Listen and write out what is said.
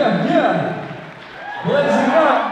yeah. Let's go.